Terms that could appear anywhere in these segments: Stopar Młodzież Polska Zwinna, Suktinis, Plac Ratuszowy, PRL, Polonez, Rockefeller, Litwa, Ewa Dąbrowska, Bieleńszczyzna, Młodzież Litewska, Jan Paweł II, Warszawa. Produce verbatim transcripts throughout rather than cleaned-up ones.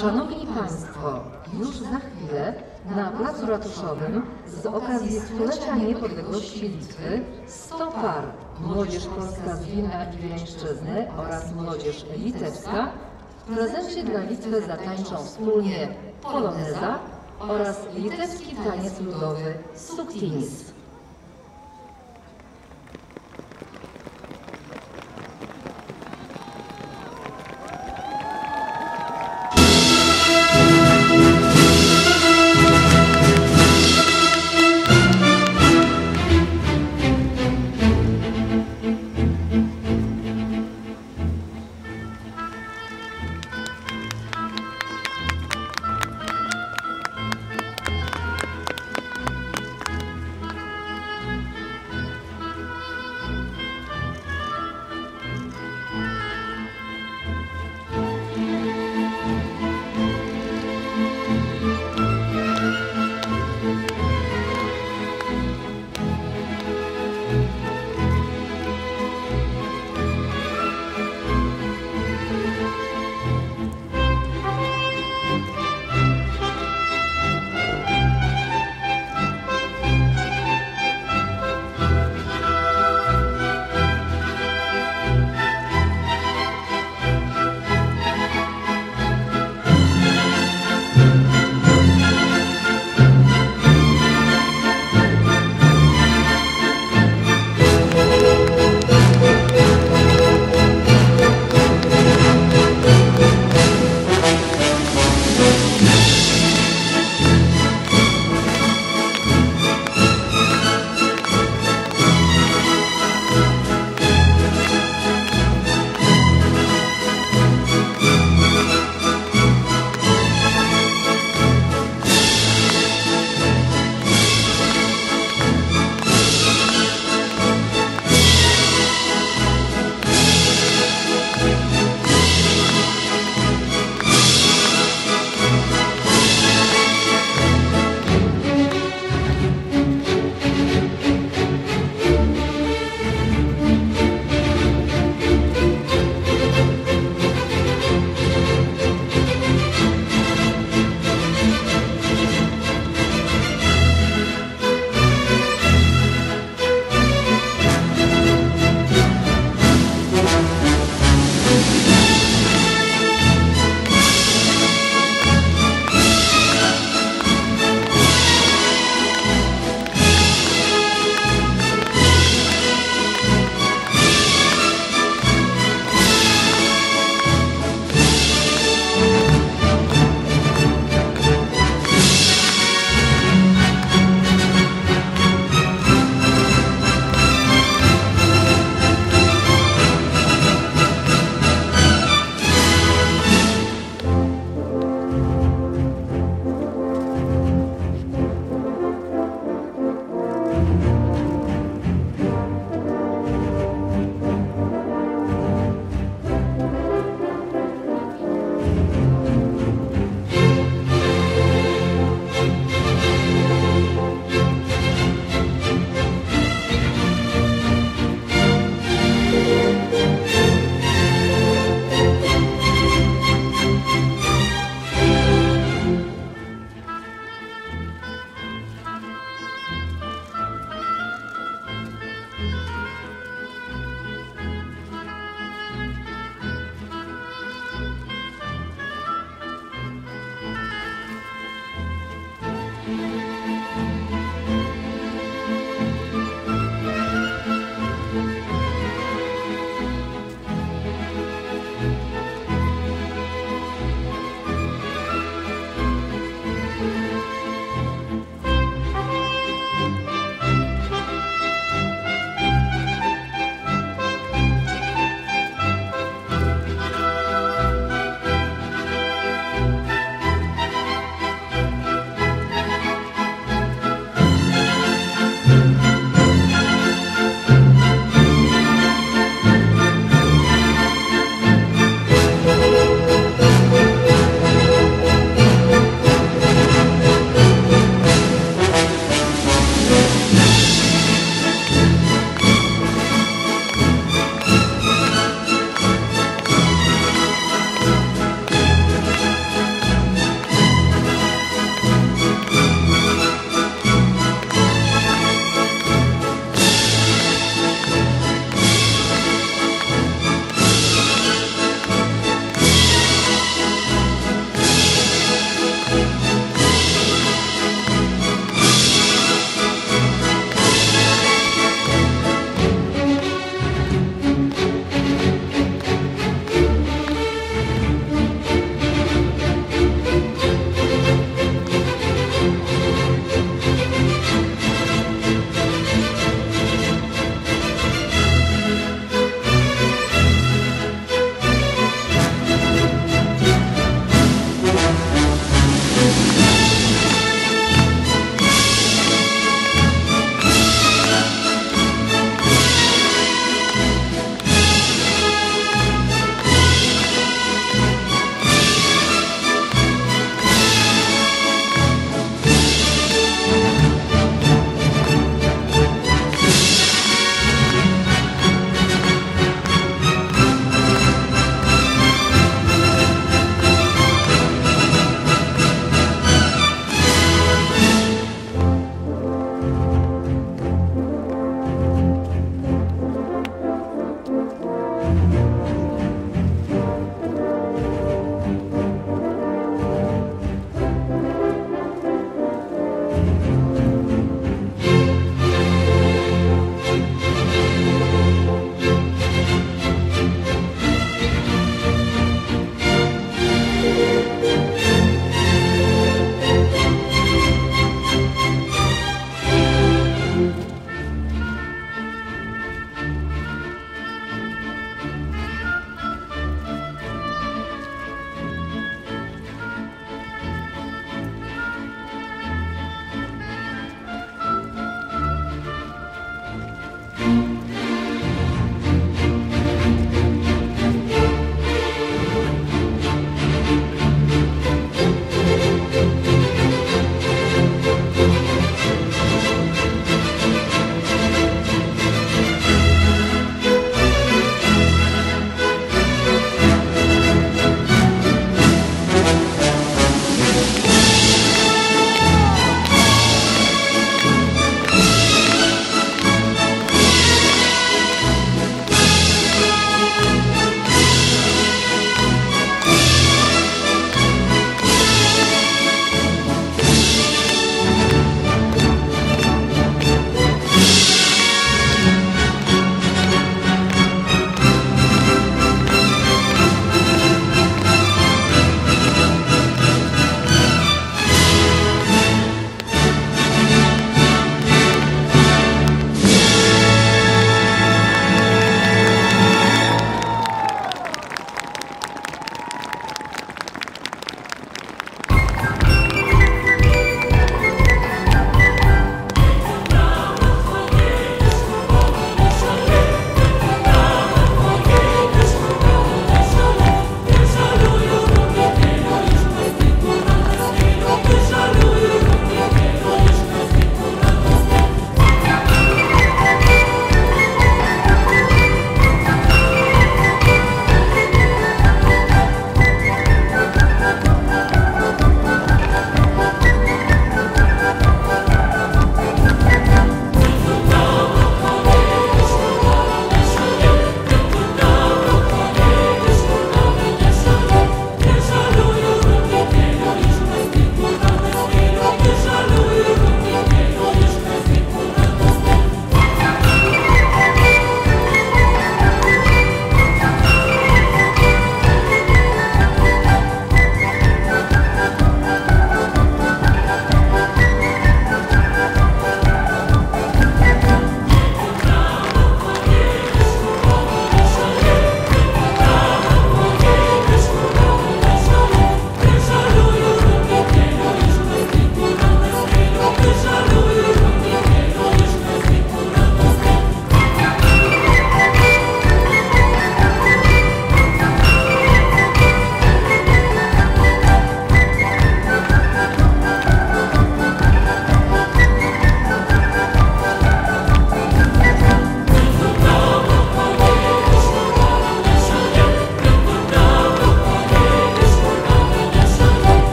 Szanowni Państwo, już za chwilę na Placu Ratuszowym z okazji stulecia niepodległości Litwy Stopar Młodzież Polska Zwinna i Bieleńszczyzny oraz Młodzież Litewska w prezencie dla Litwy zatańczą wspólnie poloneza oraz litewski taniec ludowy Suktinis.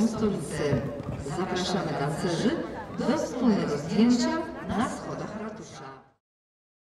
stolicy zapraszamy tancerzy do wspólnego zdjęcia